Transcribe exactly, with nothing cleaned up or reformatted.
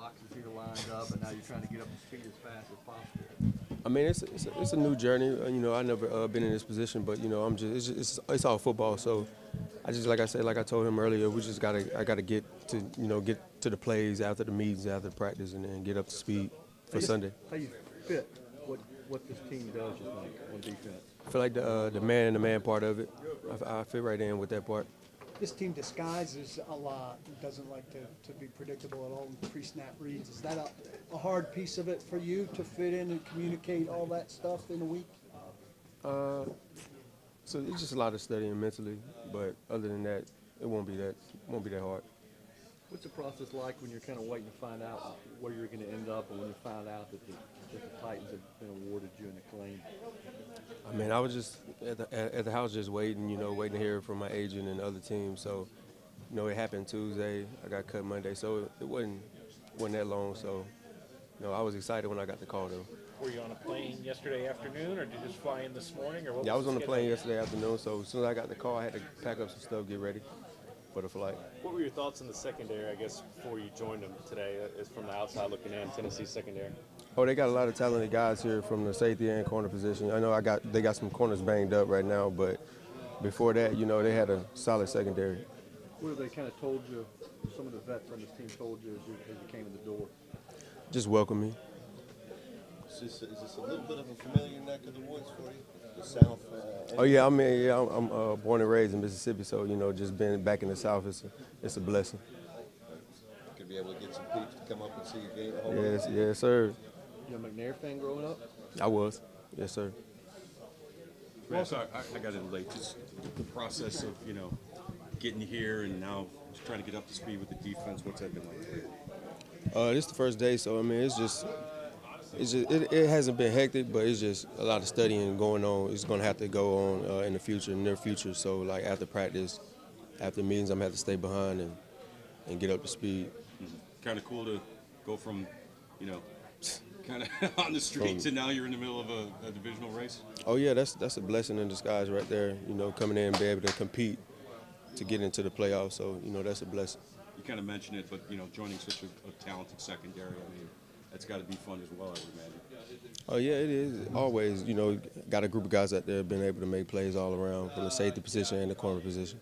boxes here lined up, and now you're trying to get up to speed as fast as possible? I mean, it's it's a, it's a new journey. You know, I've never uh, been in this position, but you know, I'm just it's, just it's it's all football. So I just like I said, like I told him earlier, we just gotta I gotta get to you know get to the plays after the meetings, after the practice, and then get up to speed for how Sunday. How you fit? What what this team does is like on defense. I feel like the uh, the man and the man part of it. I, I fit right in with that part. This team disguises a lot and doesn't like to, to be predictable at all in pre-snap reads. Is that a, a hard piece of it for you to fit in and communicate all that stuff in a week? Uh, so it's just a lot of studying mentally, but other than that, it won't be that it won't be that hard. What's the process like when you're kind of waiting to find out where you're going to end up, or when you find out that the, that the Titans have been awarded you an acclaim? I mean, I was just at the, at the house just waiting, you know, waiting to hear from my agent and other teams. So, you know, it happened Tuesday. I got cut Monday. So it, it wasn't, wasn't that long. So, you know, I was excited when I got the call, though. Were you on a plane yesterday afternoon, or did you just fly in this morning? Or what yeah, was I was on a plane yesterday afternoon. So as soon as I got the call, I had to pack up some stuff, get ready for the flight. What were your thoughts on the secondary, I guess, before you joined them today, as from the outside looking in, Tennessee's secondary? Oh, they got a lot of talented guys here from the safety and corner position. I know I got they got some corners banged up right now, but before that, you know, they had a solid secondary. What have they kind of told you, some of the vets on this team told you as you, as you came in the door? Just welcome me. Is this, is this a little bit of a familiar neck of the woods for you, the South? Uh, oh, yeah, I mean, yeah, I'm, I'm uh, born and raised in Mississippi, so, you know, just being back in the South, it's a, it's a blessing. Could be able to get some peeps to come up and see your game at home? Yes, yes, sir. You a McNair fan growing up? I was, yes, sir. Ross, I, I got in late. Just the process of, you know, getting here and now just trying to get up to speed with the defense. What's that been like? Uh, this is the first day, so I mean, it's just, it's just it, it hasn't been hectic, but it's just a lot of studying going on. It's gonna have to go on uh, in the future, in the near future. So like after practice, after meetings, I'm gonna have to stay behind and and get up to speed. Mm-hmm. Kind of cool to go from, you know, kind of on the streets, and now you're in the middle of a, a divisional race? Oh, yeah, that's that's a blessing in disguise right there, you know, coming in and be able to compete to get into the playoffs. So, you know, that's a blessing. You kind of mentioned it, but, you know, joining such a, a talented secondary, I mean, that's got to be fun as well, I would imagine. Oh, yeah, it is. Always, you know, got a group of guys out there being able to make plays all around from the safety position and the corner position.